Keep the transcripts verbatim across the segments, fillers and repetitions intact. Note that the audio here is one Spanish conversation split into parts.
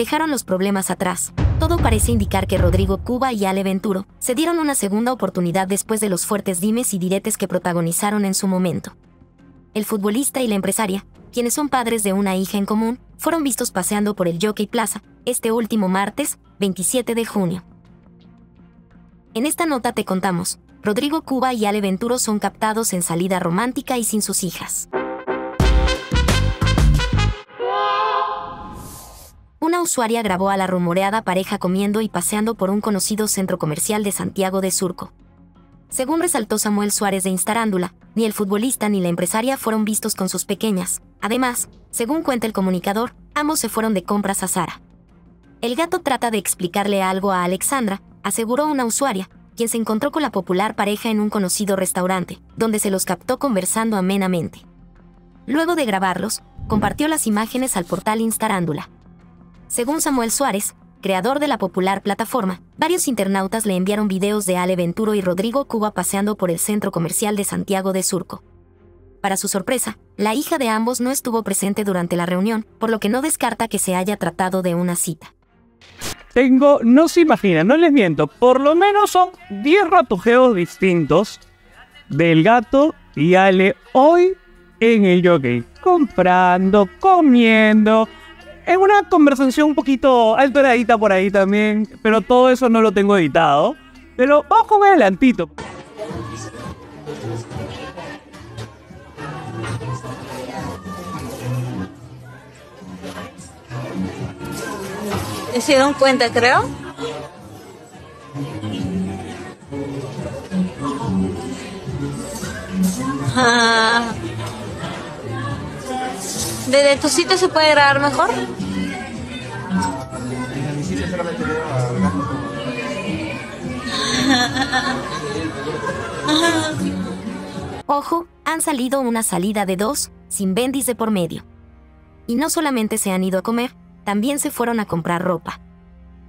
dejaron los problemas atrás. Todo parece indicar que Rodrigo Cuba y Ale Venturo se dieron una segunda oportunidad después de los fuertes dimes y diretes que protagonizaron en su momento. El futbolista y la empresaria, quienes son padres de una hija en común, fueron vistos paseando por el Jockey Plaza este último martes, veintisiete de junio. En esta nota te contamos, Rodrigo Cuba y Ale Venturo son captados en salida romántica y sin sus hijas. Una usuaria grabó a la rumoreada pareja comiendo y paseando por un conocido centro comercial de Santiago de Surco. Según resaltó Samuel Suárez de Instarándula, ni el futbolista ni la empresaria fueron vistos con sus pequeñas. Además, según cuenta el comunicador, ambos se fueron de compras a Zara. El gato trata de explicarle algo a Alexandra, aseguró una usuaria, quien se encontró con la popular pareja en un conocido restaurante, donde se los captó conversando amenamente. Luego de grabarlos, compartió las imágenes al portal Instarándula. Según Samuel Suárez, creador de la popular plataforma, varios internautas le enviaron videos de Ale Venturo y Rodrigo Cuba paseando por el centro comercial de Santiago de Surco. Para su sorpresa, la hija de ambos no estuvo presente durante la reunión, por lo que no descarta que se haya tratado de una cita. Tengo, no se imaginan, no les miento, por lo menos son diez ratojeos distintos del gato y Ale hoy en el Jockey, comprando, comiendo. Es una conversación un poquito alteradita por ahí también, pero todo eso no lo tengo editado. Pero vamos con el adelantito. ¿Se dieron cuenta, creo? Ah. ¿Desde tu sitio se puede grabar mejor? Desde mi sitio solamente veo al gato. Ojo, han salido una salida de dos, sin Bendis de por medio. Y no solamente se han ido a comer, también se fueron a comprar ropa.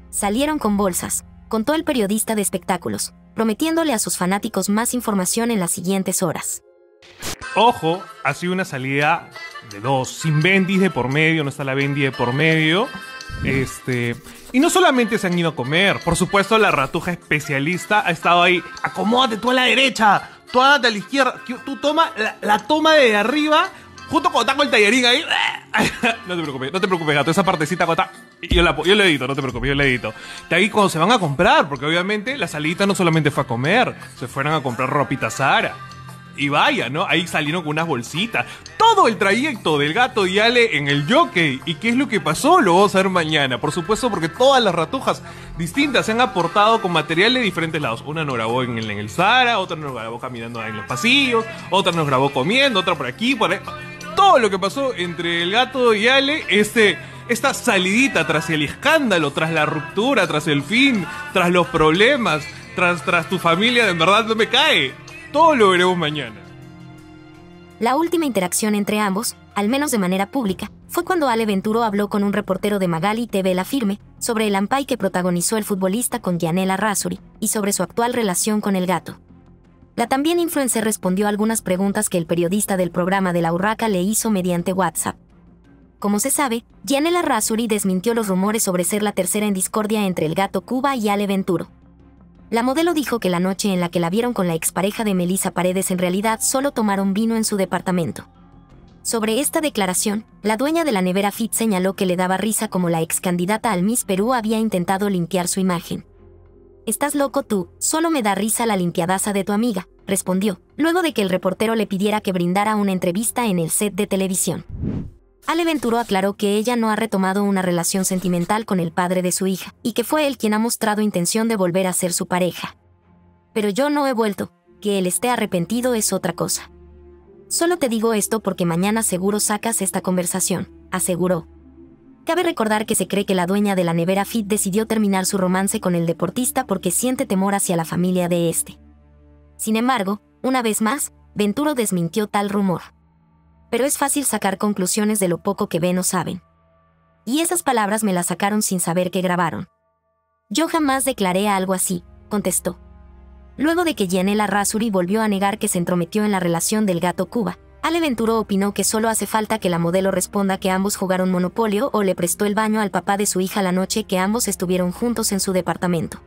Salieron con bolsas, contó el periodista de espectáculos, prometiéndole a sus fanáticos más información en las siguientes horas. Ojo, ha sido una salida de dos, sin Bendis de por medio, no está la Bendy de por medio. Este, y no solamente se han ido a comer, por supuesto la ratuja especialista ha estado ahí. Acomódate tú a la derecha, tú a la izquierda, tú toma la, la toma de arriba, justo cuando está con el tallerín ahí. No te preocupes, no te preocupes, gato, esa partecita cuando está, yo la yo le edito, no te preocupes, yo le edito. De ahí cuando se van a comprar, porque obviamente la salita no solamente fue a comer, se fueron a comprar ropita Zara. Y vaya, ¿no? Ahí salieron con unas bolsitas. Todo el trayecto del gato y Ale en el Jockey. ¿Y qué es lo que pasó? Lo vamos a ver mañana. Por supuesto, porque todas las ratujas distintas se han aportado con material de diferentes lados. Una nos grabó en el, en el Zara, otra nos grabó caminando en los pasillos, otra nos grabó comiendo, otra por aquí, por ahí. Todo lo que pasó entre el gato y Ale, este... esta salidita tras el escándalo, tras la ruptura, tras el fin, tras los problemas, tras, tras tu familia, de verdad no me cae. Todo lo veremos mañana. La última interacción entre ambos, al menos de manera pública, fue cuando Ale Venturo habló con un reportero de Magaly T V La Firme sobre el ampay que protagonizó el futbolista con Gianella Razzuri y sobre su actual relación con el gato. La también influencer respondió a algunas preguntas que el periodista del programa de La Urraca le hizo mediante WhatsApp. Como se sabe, Gianella Razzuri desmintió los rumores sobre ser la tercera en discordia entre el gato Cuba y Ale Venturo. La modelo dijo que la noche en la que la vieron con la expareja de Melissa Paredes en realidad solo tomaron vino en su departamento. Sobre esta declaración, la dueña de la nevera Fit señaló que le daba risa como la excandidata al Miss Perú había intentado limpiar su imagen. «Estás loco tú, solo me da risa la limpiadaza de tu amiga», respondió, luego de que el reportero le pidiera que brindara una entrevista en el set de televisión. Ale Venturo aclaró que ella no ha retomado una relación sentimental con el padre de su hija y que fue él quien ha mostrado intención de volver a ser su pareja. Pero yo no he vuelto, que él esté arrepentido es otra cosa. Solo te digo esto porque mañana seguro sacas esta conversación, aseguró. Cabe recordar que se cree que la dueña de la nevera Fit decidió terminar su romance con el deportista porque siente temor hacia la familia de este. Sin embargo, una vez más, Venturo desmintió tal rumor. Pero es fácil sacar conclusiones de lo poco que ven o saben. Y esas palabras me las sacaron sin saber que grabaron. Yo jamás declaré algo así, contestó. Luego de que Gianella Razzuri volvió a negar que se entrometió en la relación del gato Cuba, Ale Venturo opinó que solo hace falta que la modelo responda que ambos jugaron Monopolio o le prestó el baño al papá de su hija la noche que ambos estuvieron juntos en su departamento.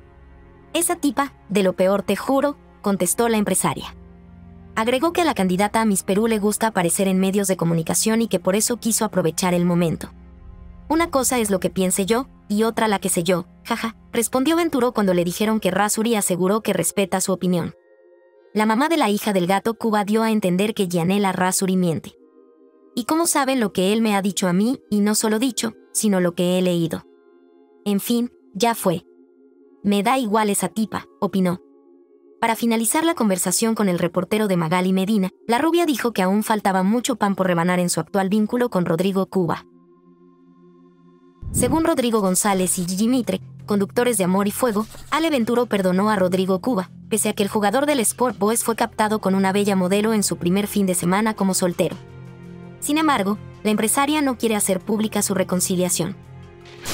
Esa tipa, de lo peor te juro, contestó la empresaria. Agregó que a la candidata a Miss Perú le gusta aparecer en medios de comunicación y que por eso quiso aprovechar el momento. Una cosa es lo que piense yo, y otra la que sé yo, jaja, respondió Venturo cuando le dijeron que Razzuri aseguró que respeta su opinión. La mamá de la hija del gato Cuba dio a entender que Gianella Razzuri miente. ¿Y cómo saben lo que él me ha dicho a mí, y no solo dicho, sino lo que he leído? En fin, ya fue. Me da igual esa tipa, opinó. Para finalizar la conversación con el reportero de Magaly Medina, la rubia dijo que aún faltaba mucho pan por rebanar en su actual vínculo con Rodrigo Cuba. Según Rodrigo González y Gigi Mitre, conductores de Amor y Fuego, Ale Venturo perdonó a Rodrigo Cuba, pese a que el jugador del Sport Boys fue captado con una bella modelo en su primer fin de semana como soltero. Sin embargo, la empresaria no quiere hacer pública su reconciliación.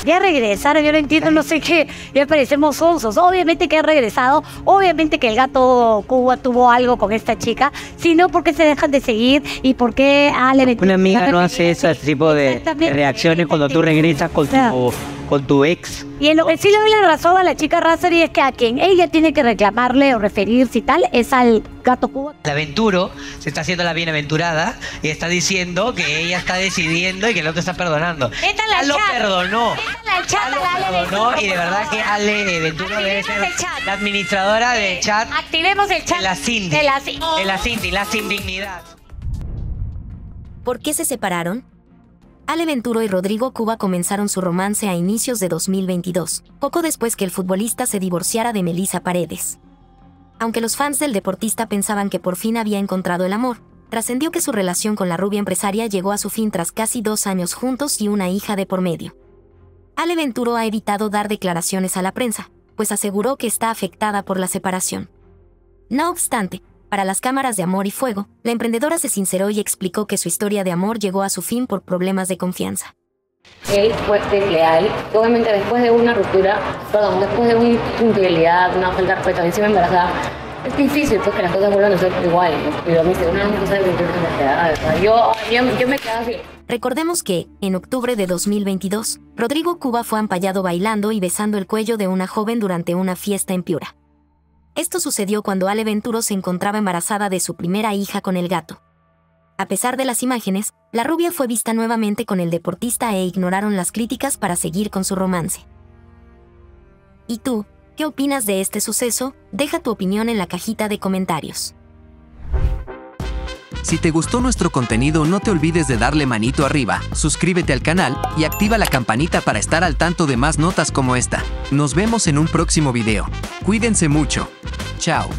Ya regresaron, yo no entiendo, no sé qué, ya parecemos sonsos. Obviamente que han regresado, obviamente que el gato Cuba tuvo algo con esta chica, sino porque se dejan de seguir y porque Ale Venturo... Una amiga no hace ese tipo de reacciones cuando tú regresas con tu... con tu ex. Y en lo que sí le doy la razón a la chica Razzuri es que a quien ella tiene que reclamarle o referirse y tal es al gato Cuba. La Venturo se está haciendo la bienaventurada y está diciendo que ella está decidiendo y que el otro está perdonando. Esta la ya lo perdonó. Esta la chata, ya lo perdonó la y de verdad que Ale Venturo debe ser la administradora de chat. Activemos el chat. De la Cindy. De la, oh. de la Cindy, la sin dignidad. ¿Por qué se separaron? Ale Venturo y Rodrigo Cuba comenzaron su romance a inicios de dos mil veintidós, poco después que el futbolista se divorciara de Melissa Paredes. Aunque los fans del deportista pensaban que por fin había encontrado el amor, trascendió que su relación con la rubia empresaria llegó a su fin tras casi dos años juntos y una hija de por medio. Ale Venturo ha evitado dar declaraciones a la prensa, pues aseguró que está afectada por la separación. No obstante, para las cámaras de Amor y Fuego, la emprendedora se sinceró y explicó que su historia de amor llegó a su fin por problemas de confianza. Él fue desleal, obviamente después de una ruptura, perdón, después de una infidelidad, una falta de respeto, encima embarazada, es difícil pues que las cosas vuelvan a ser igual, pero a mí una no cosa de yo, yo, yo me quedaba así. Recordemos que, en octubre de dos mil veintidós, Rodrigo Cuba fue ampallado bailando y besando el cuello de una joven durante una fiesta en Piura. Esto sucedió cuando Ale Venturo se encontraba embarazada de su primera hija con el gato. A pesar de las imágenes, la rubia fue vista nuevamente con el deportista e ignoraron las críticas para seguir con su romance. ¿Y tú, qué opinas de este suceso? Deja tu opinión en la cajita de comentarios. Si te gustó nuestro contenido, no te olvides de darle manito arriba, suscríbete al canal y activa la campanita para estar al tanto de más notas como esta. Nos vemos en un próximo video. Cuídense mucho. Chao.